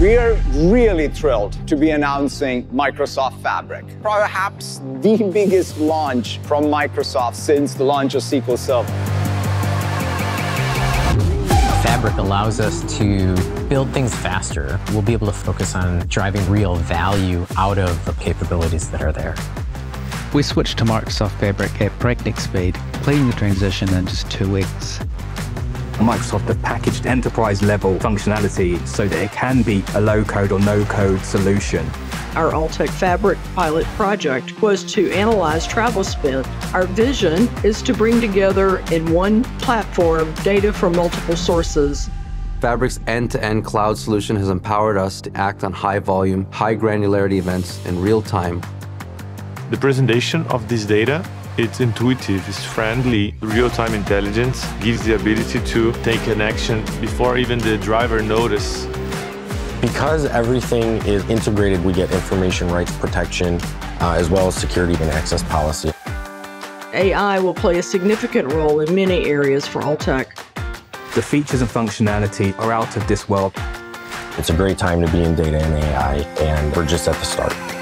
We are really thrilled to be announcing Microsoft Fabric, perhaps the biggest launch from Microsoft since the launch of SQL Server. Fabric allows us to build things faster. We'll be able to focus on driving real value out of the capabilities that are there. We switched to Microsoft Fabric at breakneck speed, completing the transition in just 2 weeks. Microsoft have packaged enterprise-level functionality so that it can be a low-code or no-code solution. Our Alltech Fabric pilot project was to analyze travel spend. Our vision is to bring together in one platform data from multiple sources. Fabric's end-to-end cloud solution has empowered us to act on high-volume, high-granularity events in real time. The presentation of this data, it's intuitive, it's friendly. Real-time intelligence gives the ability to take an action before even the driver notices. Because everything is integrated, we get information rights protection, as well as security and access policy. AI will play a significant role in many areas for Alltech. The features and functionality are out of this world. It's a great time to be in data and AI, and we're just at the start.